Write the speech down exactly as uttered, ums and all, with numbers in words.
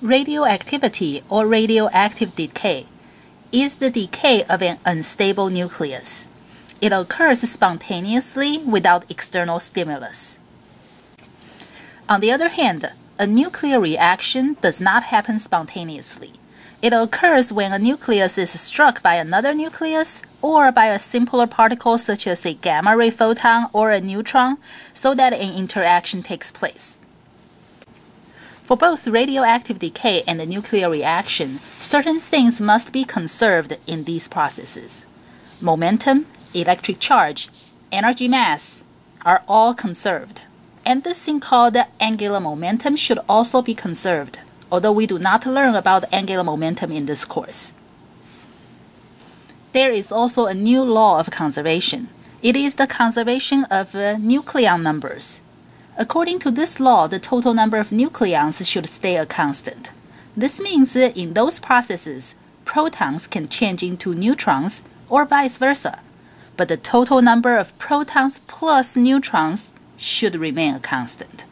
Radioactivity, or radioactive decay, is the decay of an unstable nucleus. It occurs spontaneously without external stimulus. On the other hand, a nuclear reaction does not happen spontaneously. It occurs when a nucleus is struck by another nucleus or by a simpler particle such as a gamma-ray photon or a neutron, so that an interaction takes place. For both radioactive decay and the nuclear reaction, certain things must be conserved in these processes. Momentum, electric charge, energy mass are all conserved, and this thing called angular momentum should also be conserved, although we do not learn about angular momentum in this course. There is also a new law of conservation. It is the conservation of uh, nucleon numbers. According to this law, the total number of nucleons should stay a constant. This means that in those processes, protons can change into neutrons or vice versa, but the total number of protons plus neutrons should remain a constant.